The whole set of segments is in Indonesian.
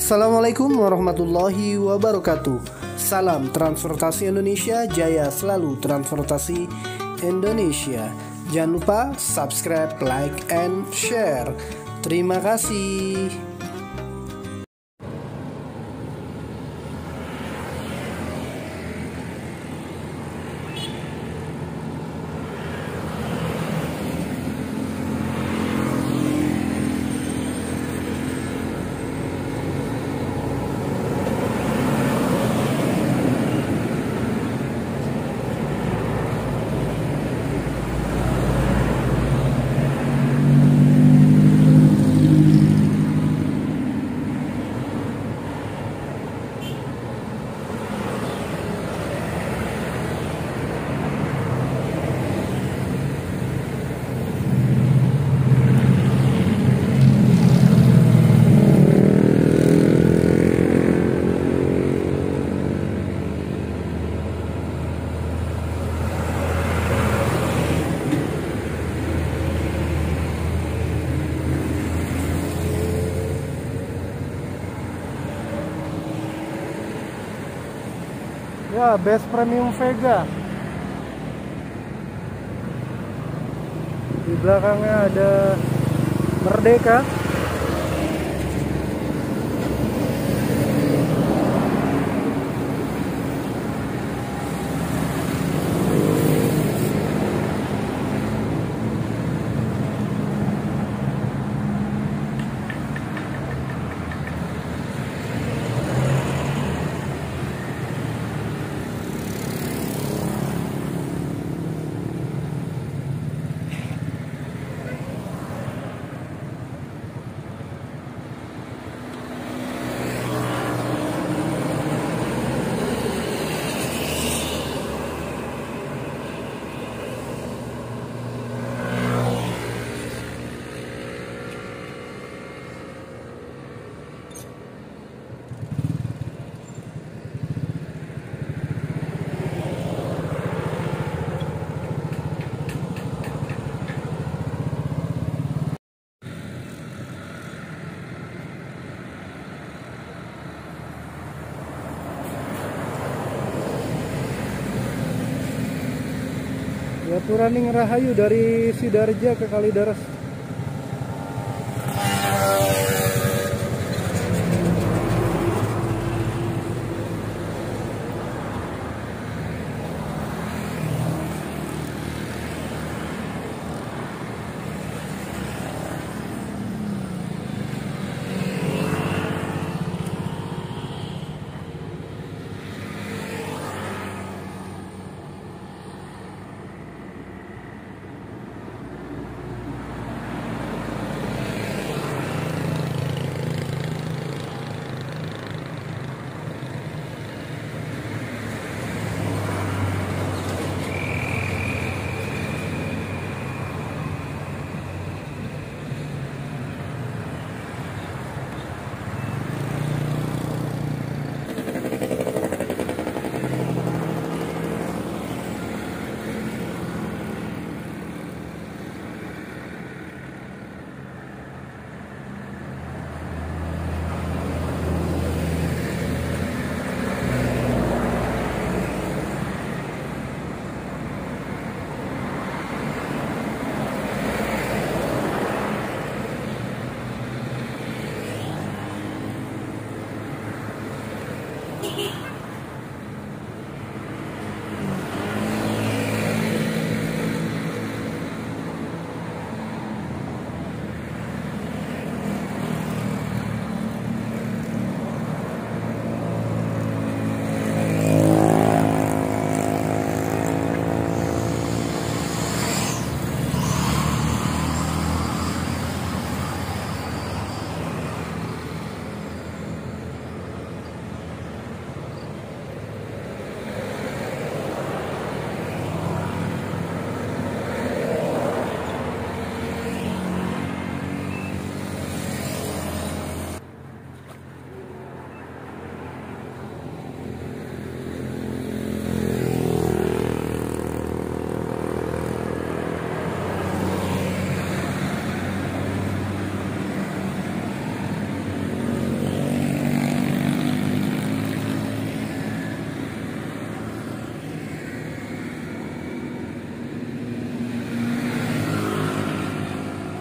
Assalamualaikum warahmatullahi wabarakatuh. Salam Transportasi Indonesia Jaya, selalu transportasi Indonesia. Jangan lupa subscribe, like, and share. Terima kasih. Ya, base premium Vega. Di belakangnya ada Merdeka. Gapuraning Rahayu dari Sidareja ke Kalideres.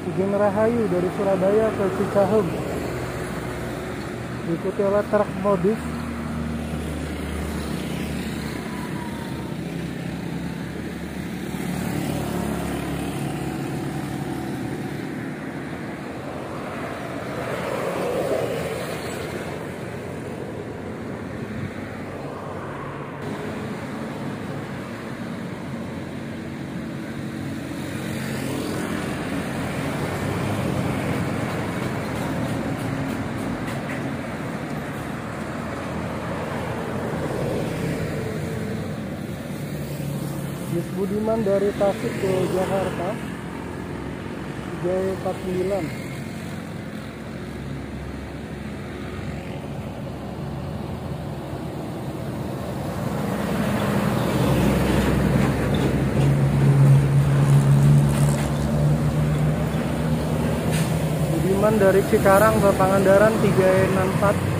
Sugeng Rahayu dari Surabaya ke Cicahum, diikuti oleh truk modif. Budiman dari Tasik ke Jakarta J49. Budiman dari Cikarang ke Pangandaran 364.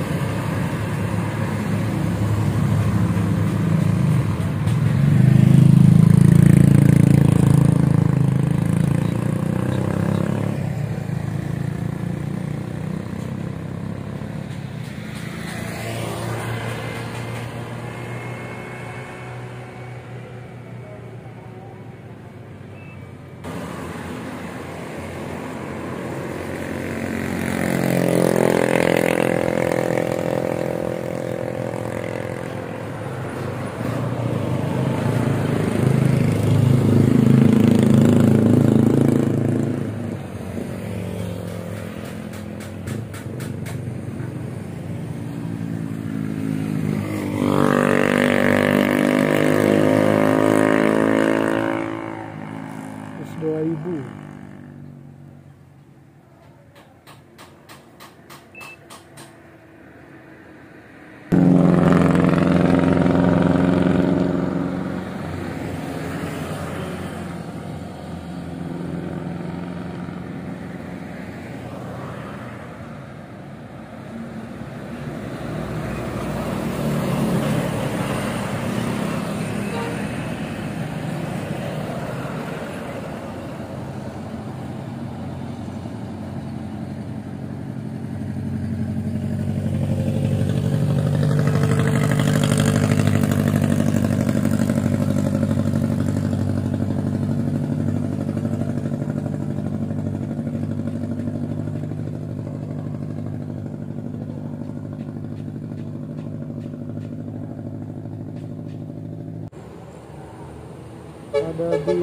Ada di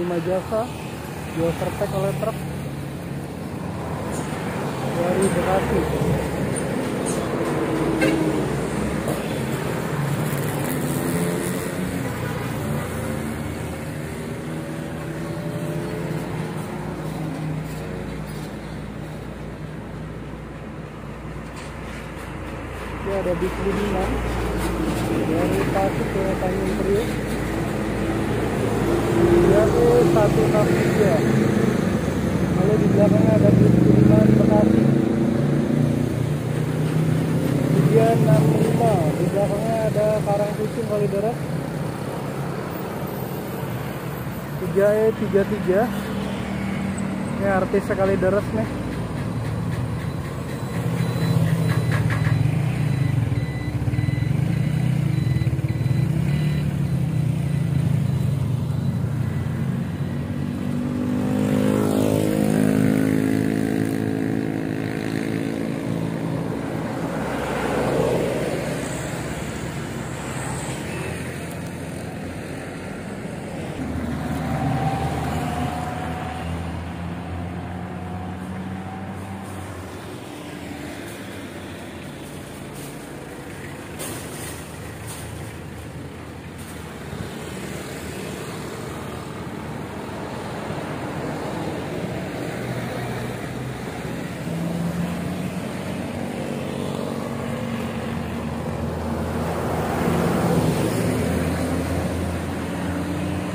rumah jasa di overtake oleh truk dari Bekasi. Ini ada di Budiman dari Tasik ke Tanjung Priuk 163. Lalu di belakangnya ada Budiman Bekasi 365. Di belakangnya ada Karang Pucung Kalideres 3E33. Ini artisnya Kalideres nih.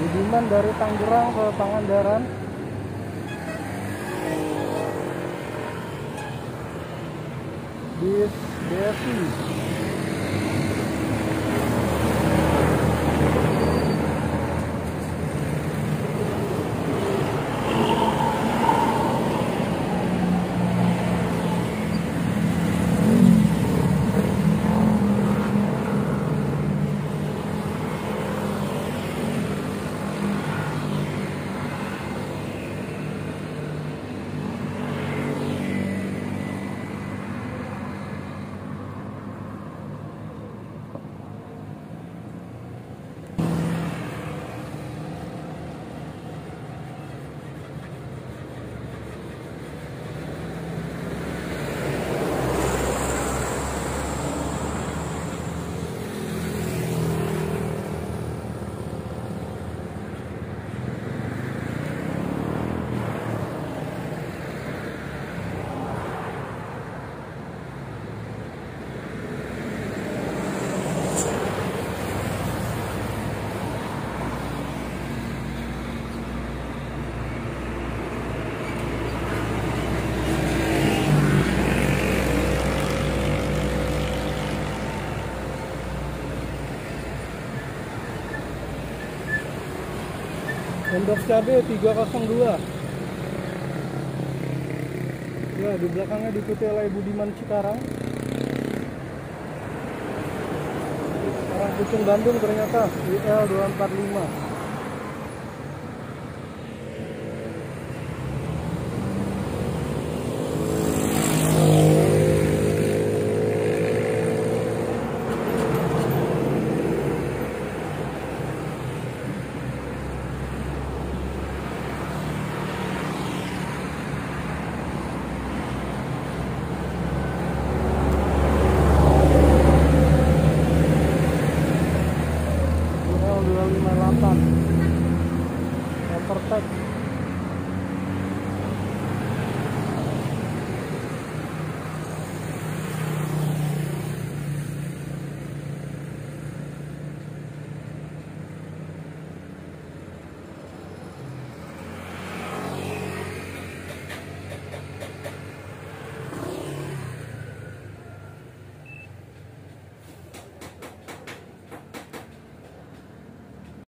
Budiman dari Tangerang ke Pangandaran 10 BSI Endos Cabe 302. Ya, di belakangnya di PT LA Budiman Cikarang. Orang Pucung Bandung ternyata IL 245. Perfect.